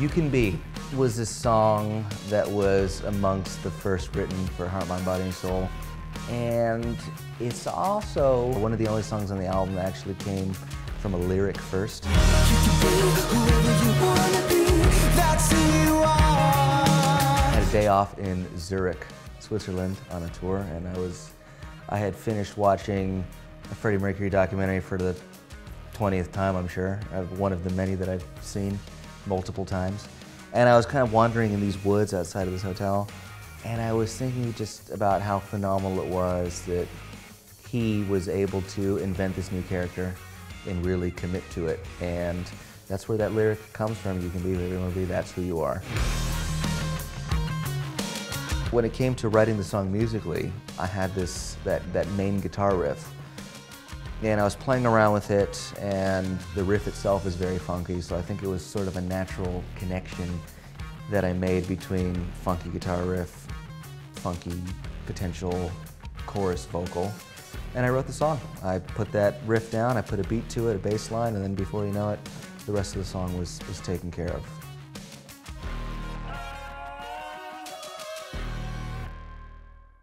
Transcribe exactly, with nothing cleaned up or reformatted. You Can Be was a song that was amongst the first written for Heart, Mind, Body and Soul. And it's also one of the only songs on the album that actually came from a lyric first. You can be whoever you wanna be, that's who you are. I had a day off in Zurich, Switzerland on a tour, and I was, I had finished watching a Freddie Mercury documentary for the twentieth time, I'm sure, one of the many that I've seen multiple times. And I was kind of wandering in these woods outside of this hotel, and I was thinking just about how phenomenal it was that he was able to invent this new character and really commit to it. And that's where that lyric comes from, you can be whoever you want to be, that's who you are. When it came to writing the song musically, I had this, that, that main guitar riff. And I was playing around with it, and the riff itself is very funky, so I think it was sort of a natural connection that I made between funky guitar riff, funky potential chorus vocal, and I wrote the song. I put that riff down, I put a beat to it, a bass line, and then before you know it, the rest of the song was, was taken care of.